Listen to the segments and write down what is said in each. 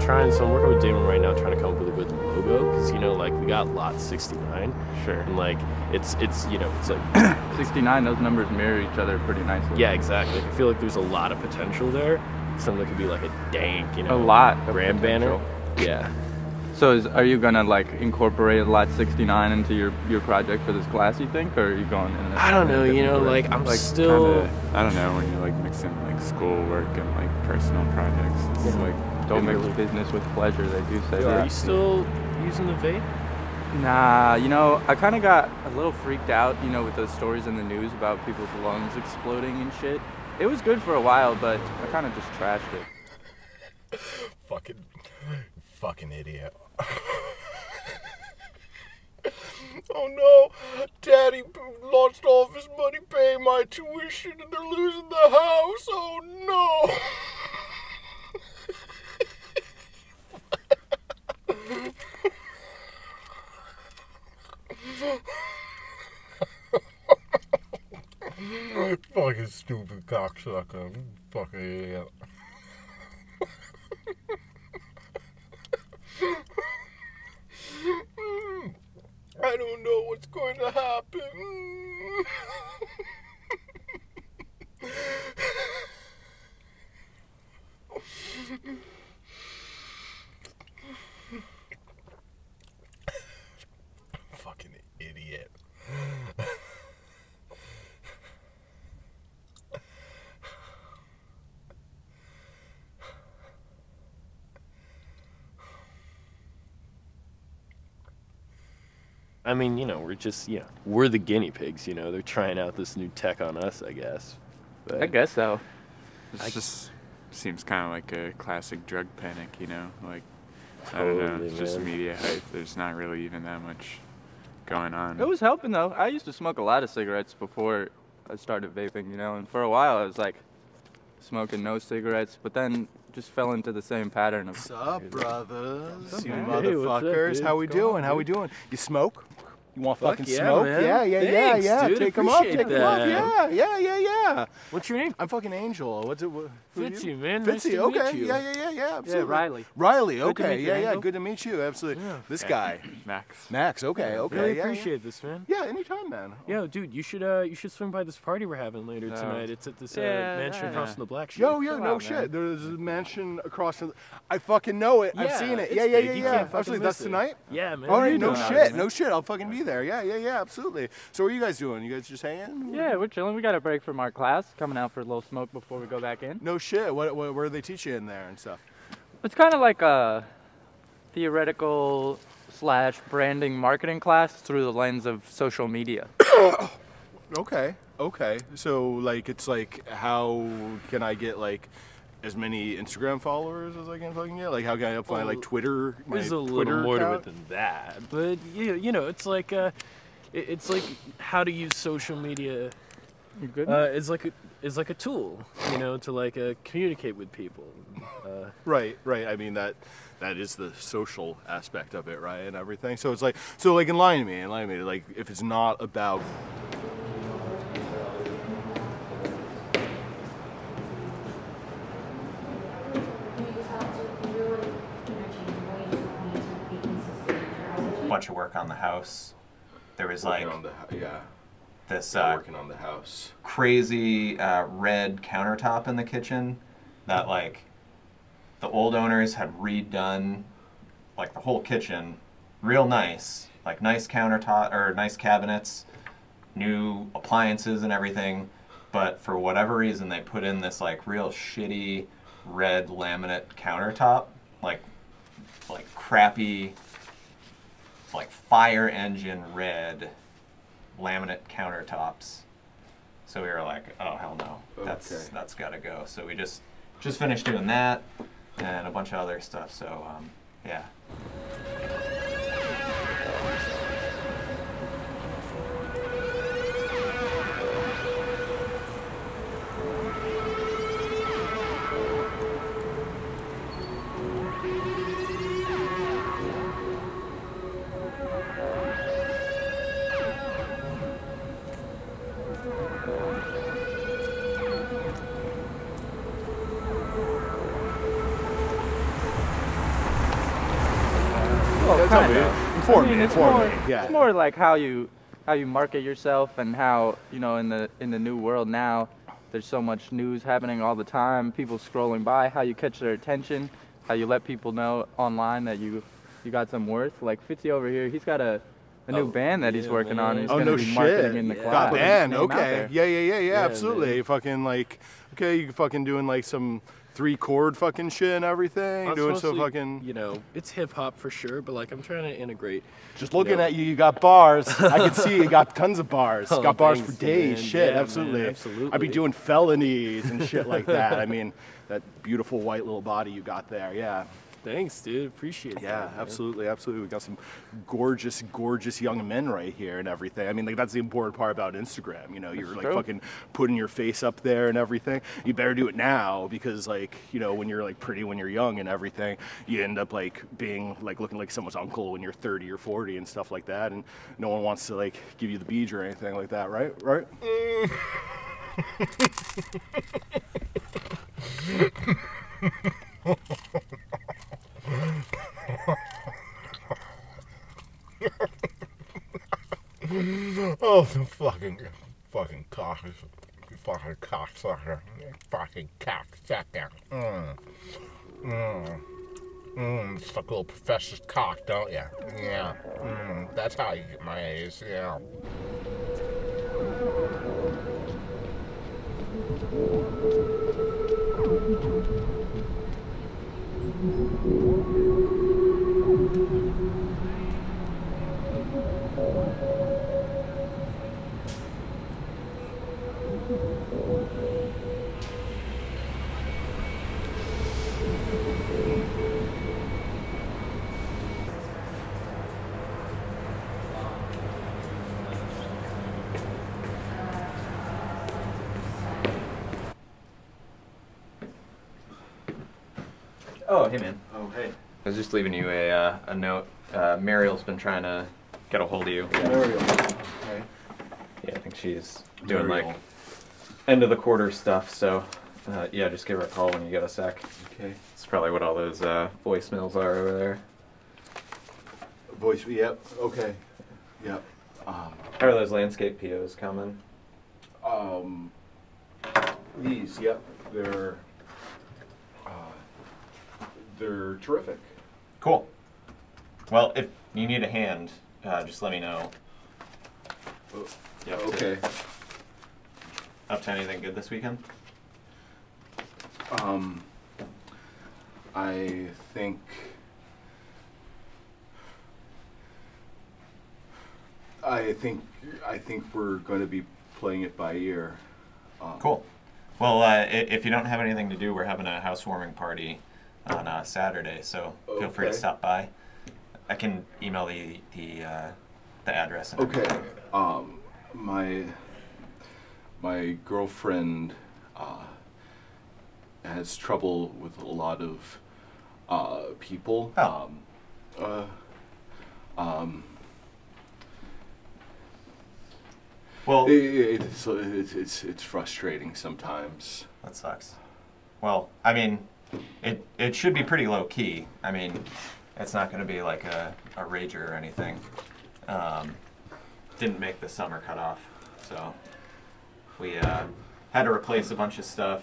So I'm working with Damon right now, trying to come up with a good logo, because you know, like, we got lot 69. Sure. And like, it's you know, it's like 69. Those numbers mirror each other pretty nicely. Yeah, exactly. Like, I feel like there's a lot of potential there. Something that could be like a dank, you know, a lot brand banner. Yeah. So are you gonna like incorporate lot 69 into your project for this class, you think, or are you going in? I don't know, you know, like I'm like still kinda, I don't know, when you like mix in like schoolwork and like personal projects, it's like don't mix business with pleasure, they do say. Are you still using the vape? Nah, you know, I kind of got a little freaked out, you know, with those stories in the news about people's lungs exploding and shit. It was good for a while, but I kind of just trashed it. Fucking idiot. Oh no, Daddy lost all of his money paying my tuition and they're losing the house. Oh no. Fucking stupid cocksucker. Fucking idiot. I don't know what's going to happen. Fucking idiot. I mean, you know, we're just, you know, we're the guinea pigs, you know. They're trying out this new tech on us, I guess. But I guess so. It just seems kind of like a classic drug panic, you know? Like, totally, I don't know, it's just media hype. There's not really even that much going on. It was helping, though. I used to smoke a lot of cigarettes before I started vaping, you know, and for a while I was, like, smoking no cigarettes, but then just fell into the same pattern of... What's up, brothers? What's up, motherfuckers? Hey, how we doing? How we doing? You smoke? You want fucking smoke? Man. Thanks, yeah. Dude, take them off, take them off. Yeah. What's your name? I'm fucking Angel. What's it? Fitzy, man. Fitzy, okay. Yeah, absolutely. Yeah, Riley. Riley, okay. Yeah. Good to meet you, absolutely. Yeah. This guy. Max, okay. Really appreciate this, man. Yeah, anytime, man. Yeah, dude, you should swing by this party we're having later tonight. It's at this mansion across from the Black Sheep. No shit. There's a mansion across from the... I fucking know it. I've seen it. Yeah. Absolutely, that's tonight? Yeah, man. All right, no shit. I'll fucking be there. Yeah, absolutely. So what are you guys doing? You guys just hanging? Yeah, we're chilling. We got a break from our class, coming out for a little smoke before we go back in. No shit. What where do they teach you in there and stuff? It's kind of like a theoretical / branding marketing class through the lens of social media. Okay. So like, it's like, how can I get like as many Instagram followers as I can fucking get? Like, how can I apply like Twitter? There's a little more to it than that, but you know, it's like how to use social media. You're good. It's like a tool, you know, to like communicate with people. Right. I mean that is the social aspect of it, right, and everything. So it's like, enlighten me. Like, if it's not about... Bunch of work on the house. There was like this working on the house, crazy red countertop in the kitchen that like the old owners had redone, like the whole kitchen, real nice, like nice countertop or nice cabinets, new appliances and everything, but for whatever reason they put in this like real shitty red laminate countertop, like crappy, like fire engine red laminate countertops. So we were like, oh hell no, that's gotta go. So we just finished doing that and a bunch of other stuff. So yeah. Well, tell me. Inform me. It's more like how you market yourself and how, you know, in the new world now, there's so much news happening all the time. People scrolling by. How you catch their attention. How you let people know online that you got some worth. Like Fitzy over here, he's got a new band that he's working on. He's gonna be marketing in the cloud. Got band. Okay. Yeah. Absolutely. Man. Fucking like. Okay, you fucking doing like some 3-chord fucking shit and everything. I'm doing so fucking, you know, it's hip hop for sure, but like I'm trying to integrate. Just looking at you, you got bars. I can see you got tons of bars. Oh, got bars for days, man. Shit, yeah, absolutely. Man, absolutely. I'd be doing felonies and shit like that. I mean, that beautiful white little body you got there, yeah. Thanks, dude. Appreciate that. Yeah, absolutely, absolutely. We got some gorgeous, gorgeous young men right here and everything. I mean, like that's the important part about Instagram. You know, you're like fucking putting your face up there and everything. You better do it now because, like, you know, when you're like pretty, when you're young and everything, you end up like being like looking like someone's uncle when you're 30 or 40 and stuff like that. And no one wants to like give you the beej or anything like that, right? Right? Oh, fucking cock, fucking cocksucker, fucking cocksucker. Suck a little professor's cock, don't ya? Yeah. That's how you get my A's. Yeah. Oh, hey, man. Oh, hey. I was just leaving you a note. Mariel's been trying to get a hold of you. Yeah, Mariel. Okay. Yeah, I think she's doing like end of the quarter stuff, so yeah, just give her a call when you get a sec. Okay. That's probably what all those voicemails are over there. Yep, okay. Yep. How are those landscape POs coming? These, yep. They're terrific. Cool. Well, if you need a hand, just let me know. Yeah. Okay. Up to anything good this weekend? I think we're going to be playing it by ear. Cool. Well, if you don't have anything to do, we're having a housewarming party on Saturday, so feel free to stop by. I can email the address. And okay. My girlfriend has trouble with a lot of people. Oh. Well, it's frustrating sometimes. That sucks. Well, I mean, it should be pretty low key. I mean, it's not going to be like a rager or anything. Didn't make the summer cutoff, so we had to replace a bunch of stuff.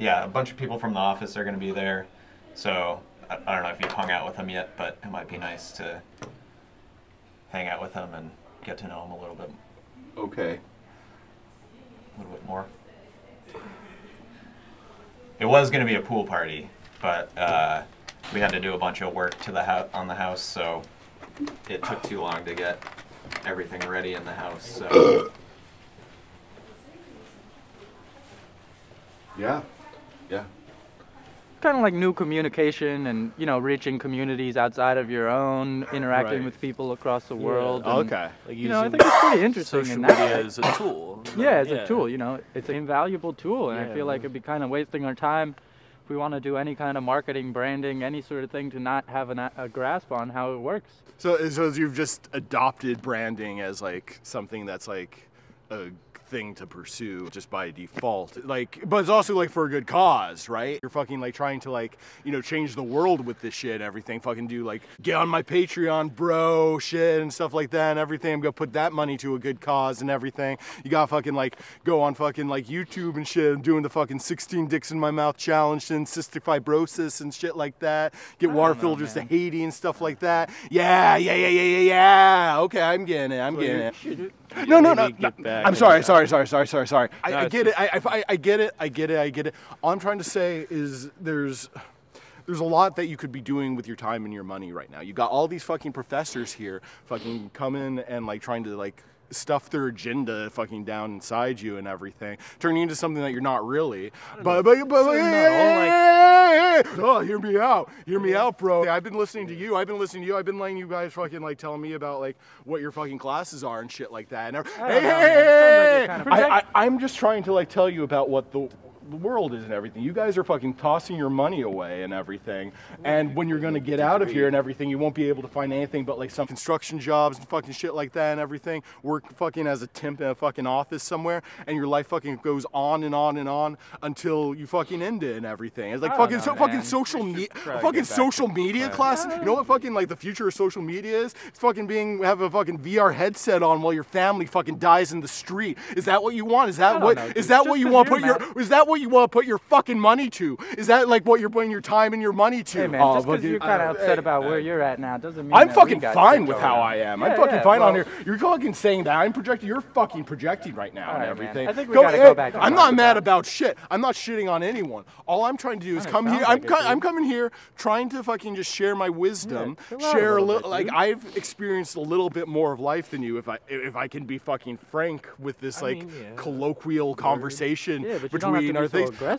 Yeah, a bunch of people from the office are going to be there. So I don't know if you've hung out with them yet, but it might be nice to hang out with them and get to know them a little bit. Okay. A little bit more. It was going to be a pool party, but we had to do a bunch of work to on the house, so it took too long to get everything ready in the house. So. Yeah. Kind of like new communication and, you know, reaching communities outside of your own, interacting with people across the world. Yeah. And, like, you know, I think it's pretty interesting. Social media is a tool. Yeah, it's a tool, you know. It's an invaluable tool, and I feel like it'd be kind of wasting our time if we want to do any kind of marketing, branding, any sort of thing to not have a grasp on how it works. So you've just adopted branding as, like, something that's, like, a thing to pursue just by default. Like, but it's also like for a good cause, right? You're fucking like trying to like, you know, change the world with this shit, everything. Fucking do like, get on my Patreon, bro, shit and stuff like that and everything. I'm gonna put that money to a good cause and everything. You gotta fucking like go on fucking like YouTube and shit. I'm doing the fucking 16 dicks in my mouth challenge and cystic fibrosis and shit like that. Get water filters to Haiti and stuff like that. Yeah. Okay, I'm getting it. I'm getting it. No. I'm sorry. I get it. All I'm trying to say is there's a lot that you could be doing with your time and your money right now. You got all these fucking professors here fucking coming and like trying to like stuff their agenda fucking down inside you and everything, turning into something that you're not really. But hear me out, bro. I've been listening to you. I've been letting you guys fucking like telling me about like what your fucking classes are and shit like that. And I'm just trying to like tell you about what the world is and everything. You guys are fucking tossing your money away and everything, and when you're gonna get out of here and everything, you won't be able to find anything but like some construction jobs and fucking shit like that and everything, work fucking as a temp in a fucking office somewhere, and your life fucking goes on and on and on until you fucking end it and everything. It's like fucking social media class. You know what fucking like the future of social media is? It's fucking have a fucking VR headset on while your family fucking dies in the street. Is that what you want? Is that what you want to put your fucking money to? Is that like what you're putting your time and your money to? Hey man, just because you're kind of upset about where you're at now doesn't mean I'm fucking fine with how I am. I'm fucking fine on here. You're fucking saying that. I'm projecting. You're fucking projecting right now and everything. I think we gotta go back. I'm not mad about shit. I'm not shitting on anyone. All I'm trying to do is come here. I'm coming here trying to fucking just share my wisdom. Share a little. Like I've experienced a little bit more of life than you. If I can be fucking frank with this like colloquial conversation between.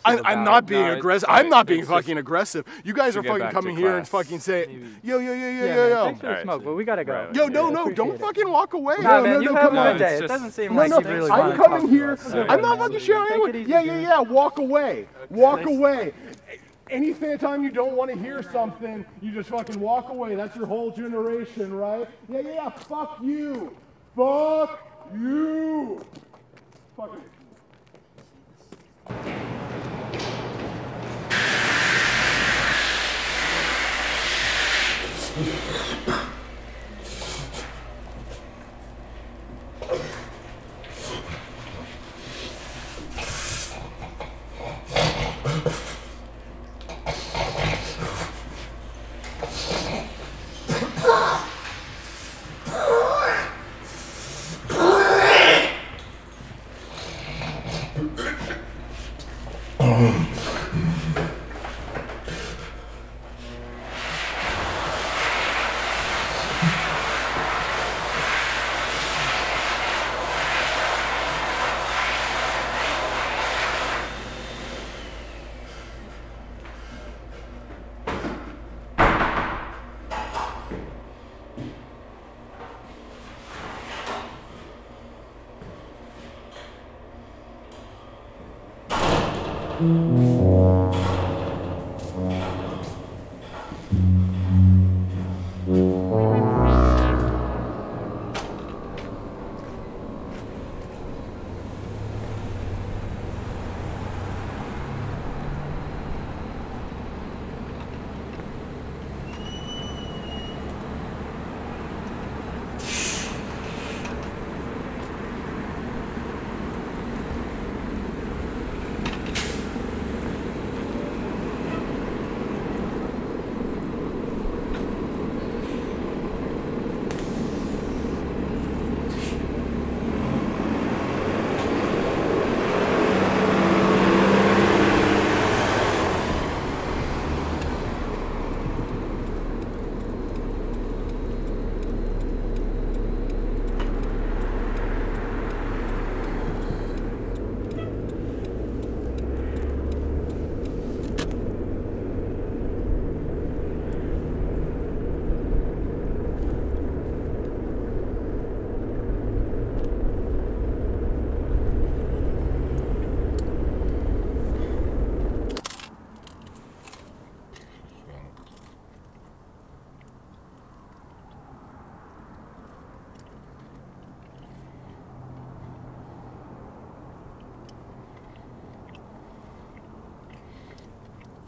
I'm not being fucking aggressive. You guys are fucking coming here and fucking saying, yo. Thanks for the smoke, but we gotta go. Don't fucking walk away. No, come on. It doesn't seem like you really want to talk to us. I'm coming here. I'm not fucking sharing anyone. Yeah, walk away. Walk away. Any time you don't want to hear something, you just fucking walk away. That's your whole generation, right? Yeah, fuck you. Fuck you. Fuck you.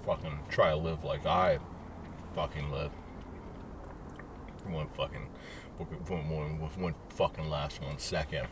fucking try to live like I fucking live. One fucking last 1 second.